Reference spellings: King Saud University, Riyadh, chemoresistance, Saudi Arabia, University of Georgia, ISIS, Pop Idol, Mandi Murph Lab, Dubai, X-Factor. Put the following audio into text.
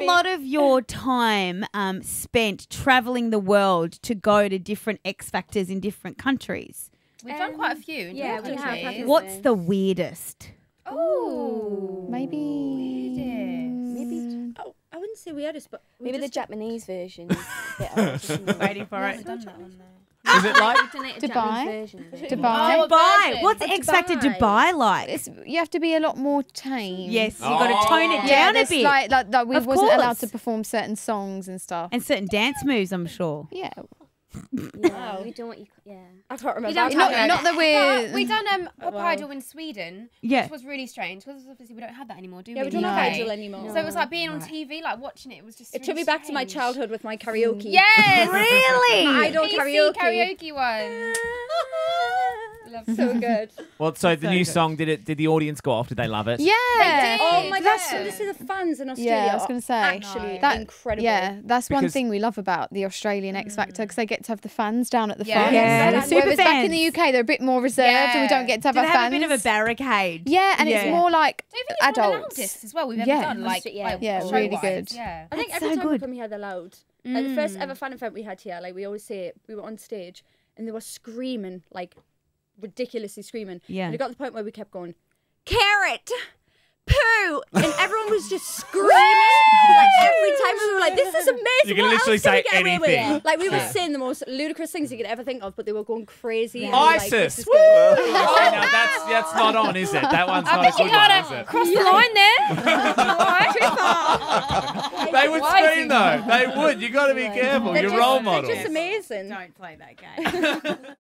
a lot of your time spent travelling the world to go to different X Factors in different countries? We've done quite a few. Yeah, we have. What's the weirdest? Oh, I wouldn't say weirdest, but maybe the Japanese version. Waiting for it. Is it like Dubai? Dubai. Dubai. What's X Factor Dubai like? It's, you have to be a lot more tame. Yes, you've got to tone it down a bit. Like we wasn't allowed to perform certain songs and stuff. And certain dance moves, I'm sure. Yeah. No, we don't. I can't remember. Not that we're. We done Pop Idol in Sweden, which was really strange because obviously we don't have that anymore, do we? Yeah, we don't have Idol anymore. No. So it was like being on TV, like watching it. It was just. It really took me back to my childhood with my karaoke. Yes, really. My Idol PC karaoke one. So good. Well, so the new song, did the audience go off? Did they love it? Yeah. They did. Oh my gosh. So this is the fans in Australia. Yeah, I was going to say. Actually, that's incredible. Yeah, that's one thing we love about the Australian X Factor, because they get to have the fans down at the front. Yeah, the super fans. Back in the UK, they're a bit more reserved, and we don't get to have our fans. They have a bit of a barricade. Yeah, and it's more like adults. One of the loudest as well. We've ever done yeah, really good. Yeah, I think every time we come here, they're loud. At the first ever fan event we had here, like we always say, we were on stage and they were screaming like. Ridiculously screaming. Yeah. And it got to the point where we kept going, carrot, poo, and everyone was just screaming. Like every time we were like, this is amazing. You can literally say anything. Like we were saying the most ludicrous things you could ever think of, but they were going crazy. Yeah. ISIS. Like, that's not on, is it? That one's not a good one, is it? Cross the line there. They would scream though. They would. You got to be careful. You're role models. They're just amazing. Don't play that game.